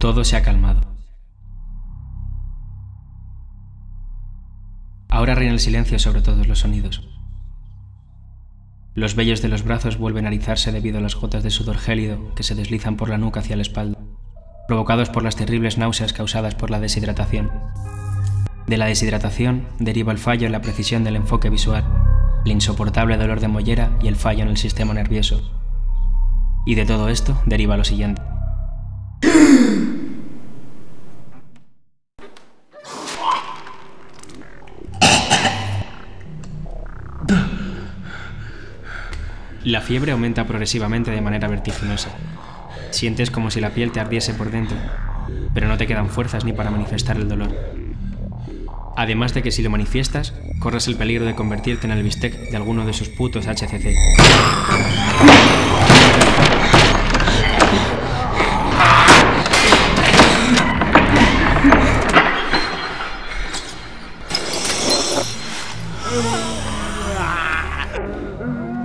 Todo se ha calmado. Ahora reina el silencio sobre todos los sonidos. Los vellos de los brazos vuelven a erizarse debido a las gotas de sudor gélido que se deslizan por la nuca hacia la espalda, provocados por las terribles náuseas causadas por la deshidratación. De la deshidratación deriva el fallo en la precisión del enfoque visual, el insoportable dolor de mollera y el fallo en el sistema nervioso. Y de todo esto deriva lo siguiente. La fiebre aumenta progresivamente de manera vertiginosa. Sientes como si la piel te ardiese por dentro, pero no te quedan fuerzas ni para manifestar el dolor. Además de que si lo manifiestas, corres el peligro de convertirte en el bistec de alguno de sus putos HCC.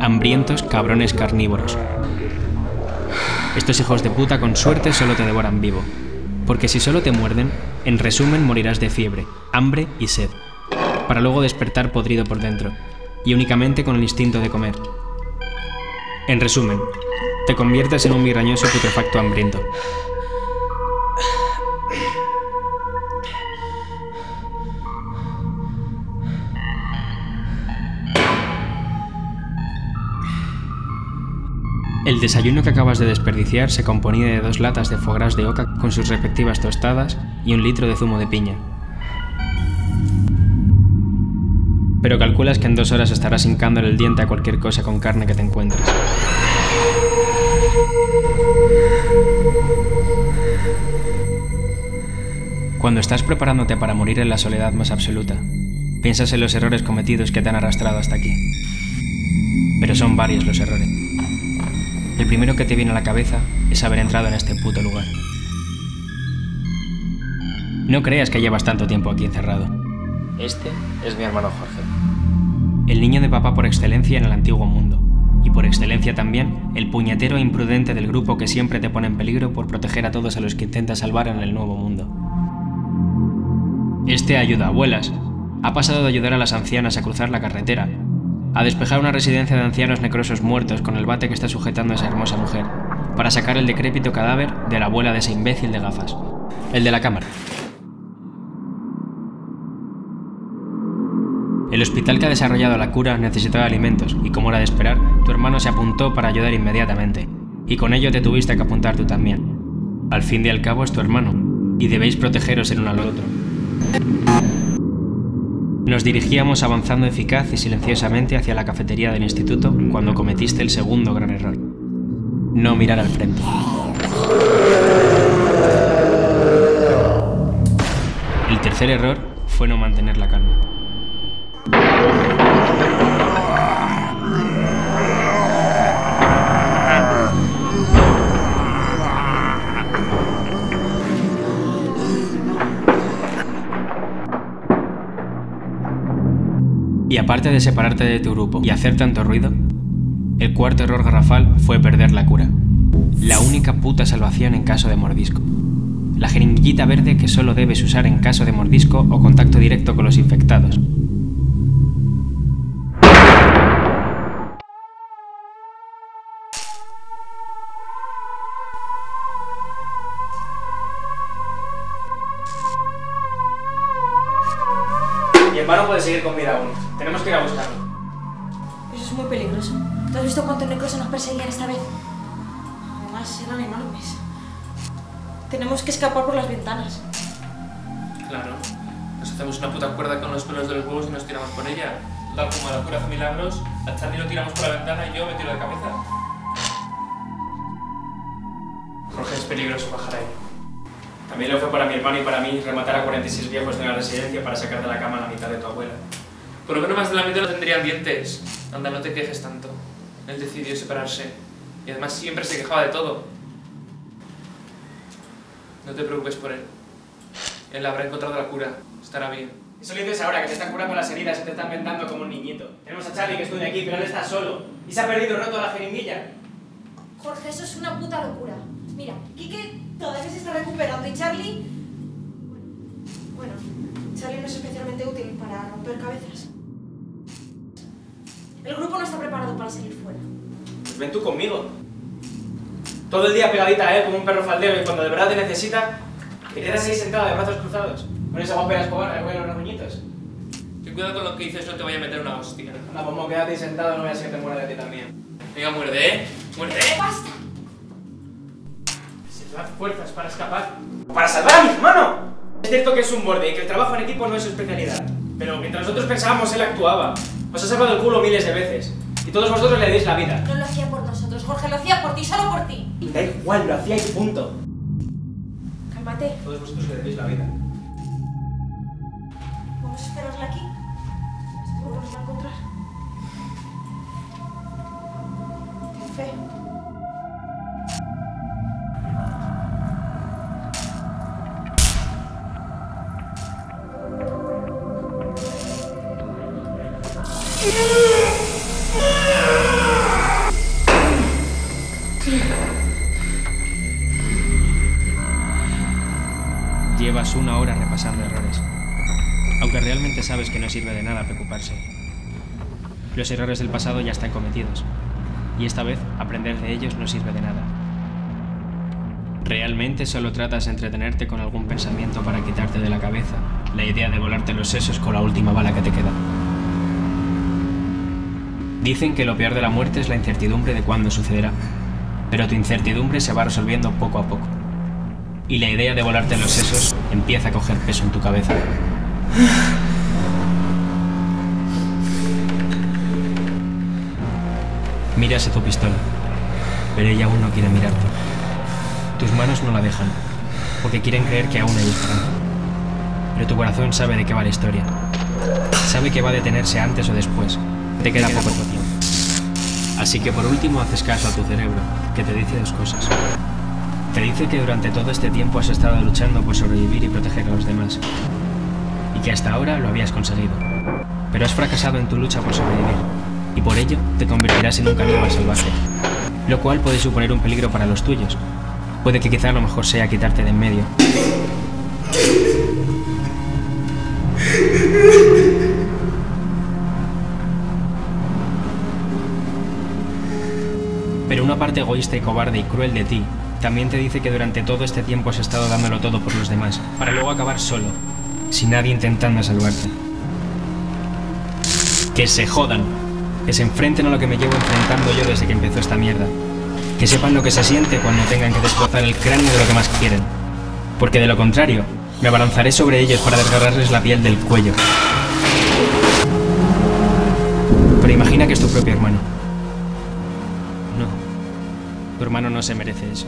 Hambrientos cabrones carnívoros. Estos hijos de puta con suerte solo te devoran vivo, porque si solo te muerden, en resumen morirás de fiebre, hambre y sed, para luego despertar podrido por dentro, y únicamente con el instinto de comer. En resumen, te conviertes en un migrañoso putrefacto hambriento. El desayuno que acabas de desperdiciar se componía de 2 latas de foie gras de oca con sus respectivas tostadas y 1 litro de zumo de piña. Pero calculas que en 2 horas estarás hincándole el diente a cualquier cosa con carne que te encuentres. Cuando estás preparándote para morir en la soledad más absoluta, piensas en los errores cometidos que te han arrastrado hasta aquí. Pero son varios los errores. El primero que te viene a la cabeza es haber entrado en este puto lugar. No creas que llevas tanto tiempo aquí encerrado. Este es mi hermano Jorge. El niño de papá por excelencia en el antiguo mundo, y por excelencia también el puñetero e imprudente del grupo que siempre te pone en peligro por proteger a todos a los que intenta salvar en el nuevo mundo. Este ayuda a abuelas, ha pasado de ayudar a las ancianas a cruzar la carretera, a despejar una residencia de ancianos necrosos muertos con el bate que está sujetando a esa hermosa mujer, para sacar el decrépito cadáver de la abuela de ese imbécil de gafas, el de la cámara. El hospital que ha desarrollado la cura necesitaba alimentos y, como era de esperar, tu hermano se apuntó para ayudar inmediatamente, y con ello te tuviste que apuntar tú también. Al fin y al cabo es tu hermano, y debéis protegeros el uno al otro. Nos dirigíamos avanzando eficaz y silenciosamente hacia la cafetería del instituto cuando cometiste el segundo gran error: no mirar al frente. El tercer error fue no mantener la calma. Y aparte de separarte de tu grupo y hacer tanto ruido, el cuarto error garrafal fue perder la cura. La única puta salvación en caso de mordisco. La jeringuillita verde que solo debes usar en caso de mordisco o contacto directo con los infectados. Mi hermano puede seguir con vida aún. Tenemos que ir a buscarlo. Eso es muy peligroso. ¿Tú has visto cuántos necrosos nos perseguían esta vez? Además, eran enormes. Tenemos que escapar por las ventanas. Claro. Nos hacemos una puta cuerda con los pelos de los huevos y nos tiramos por ella. La como la cura hace milagros, a Charlie lo tiramos por la ventana y yo me tiro de cabeza. Jorge, es peligroso bajar ahí. También lo fue para mi hermano y para mí rematar a 46 viejos de la residencia para sacar de la cama a la mitad de tu abuela. Por lo menos más de la mitad no tendrían dientes. Anda, no te quejes tanto. Él decidió separarse. Y además siempre se quejaba de todo. No te preocupes por él. Él habrá encontrado la cura. Estará bien. Eso lo dices ahora, que te están curando las heridas y te están vendando como un niñito. Tenemos a Charlie que estudia aquí, pero él está solo. Y se ha perdido, ¿no?, toda la jeringuilla. Jorge, eso es una puta locura. Mira, Quique todavía se está recuperando y Charlie... Bueno, Charlie no es especialmente útil para romper cabezas. El grupo no está preparado para salir fuera. Pues ven tú conmigo. Todo el día pegadita a él como un perro faldero y cuando de verdad te necesita, que te das ahí sentada de brazos cruzados. Con esa guapa de las cobardes, voy a los ruñitos. Ten cuidado con lo que dices, no te voy a meter una hostia. Anda, Momo, quédate ahí sentado, no voy a ser que te muera de ti también. Venga, muerde, ¿eh? ¡Muerde! ¡Basta! Se dan fuerzas para escapar. ¡Para salvar a mi hermano! Es cierto que es un borde y que el trabajo en equipo no es su especialidad. Pero mientras nosotros pensábamos, él actuaba. Os ha salvado el culo miles de veces. Y todos vosotros le dais la vida. No lo hacía por nosotros, Jorge, lo hacía por ti, solo por ti. Da igual, lo hacíais, punto. Cálmate. Todos vosotros le dais la vida. Vamos a esperarla aquí. Seguro que nos va a encontrar. Ten fe. Llevas una hora repasando errores, aunque realmente sabes que no sirve de nada preocuparse. Los errores del pasado ya están cometidos, y esta vez aprender de ellos no sirve de nada. Realmente solo tratas de entretenerte con algún pensamiento para quitarte de la cabeza la idea de volarte los sesos con la última bala que te queda. Dicen que lo peor de la muerte es la incertidumbre de cuándo sucederá, pero tu incertidumbre se va resolviendo poco a poco. Y la idea de volarte los sesos empieza a coger peso en tu cabeza. Miras a tu pistola, pero ella aún no quiere mirarte. Tus manos no la dejan, porque quieren creer que aún hay esperanza. Pero tu corazón sabe de qué va la historia. Sabe que va a detenerse antes o después. Te queda poco tiempo. Así que por último haces caso a tu cerebro, que te dice dos cosas. Te dice que durante todo este tiempo has estado luchando por sobrevivir y proteger a los demás. Y que hasta ahora lo habías conseguido. Pero has fracasado en tu lucha por sobrevivir. Y por ello te convertirás en un caníbal salvaje. Lo cual puede suponer un peligro para los tuyos. Puede que quizá lo mejor sea quitarte de en medio. Pero una parte egoísta y cobarde y cruel de ti también te dice que durante todo este tiempo has estado dándolo todo por los demás, para luego acabar solo, sin nadie intentando salvarte. Que se jodan, que se enfrenten a lo que me llevo enfrentando yo desde que empezó esta mierda. Que sepan lo que se siente cuando tengan que destrozar el cráneo de lo que más quieren. Porque de lo contrario, me abalanzaré sobre ellos para desgarrarles la piel del cuello. Pero imagina que es tu propio hermano. Tu hermano no se merece eso.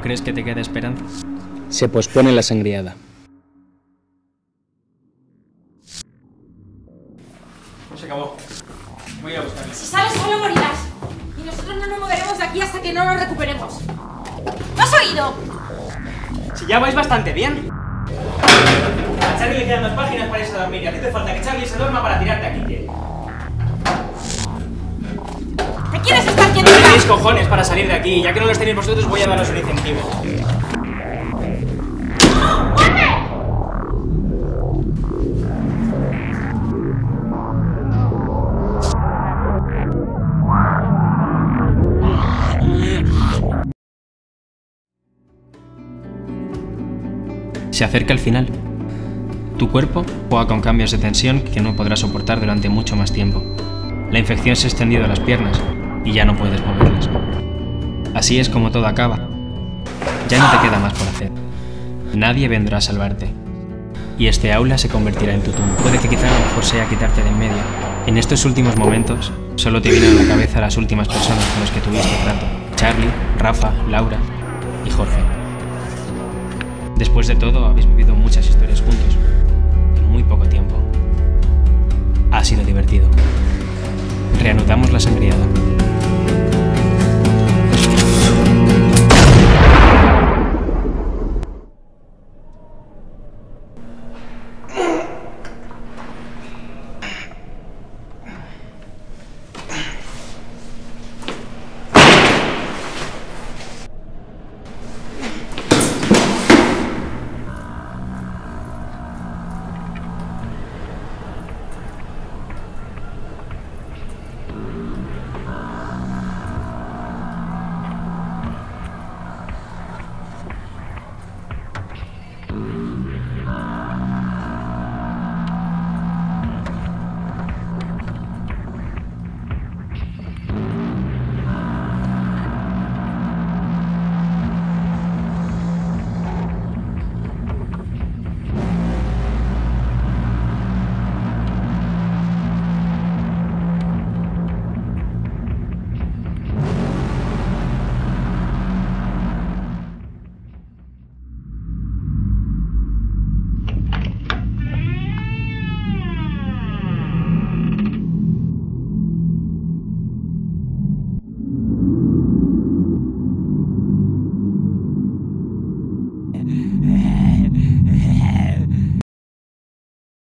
¿Crees que te queda esperanza? Se pospone la sangriada. Se acabó. Voy a ir a buscarle. Si sales solo morirás. Y nosotros no nos moveremos de aquí hasta que no nos recuperemos. ¿No has oído? Si ya vais bastante bien. A Charlie le quedan 2 páginas para irse a dormir. Y a ti te falta que Charlie se duerma para tirarte a Quique. ¿Te quieres estar quieto? No tenéis cojones para salir de aquí. Ya que no los tenéis vosotros, voy a daros un incentivo. Se acerca el final. Tu cuerpo juega con cambios de tensión que no podrás soportar durante mucho más tiempo. La infección se ha extendido a las piernas y ya no puedes moverlas. Así es como todo acaba. Ya no te queda más por hacer. Nadie vendrá a salvarte. Y este aula se convertirá en tu tumba. Puede que quizá a lo mejor sea quitarte de en medio. En estos últimos momentos, Solo te vienen a la cabeza las últimas personas con las que tuviste trato. Charlie, Rafa, Laura y Jorge. Después de todo, habéis vivido muchas historias juntos, en muy poco tiempo. Ha sido divertido. Reanudamos la sangriada.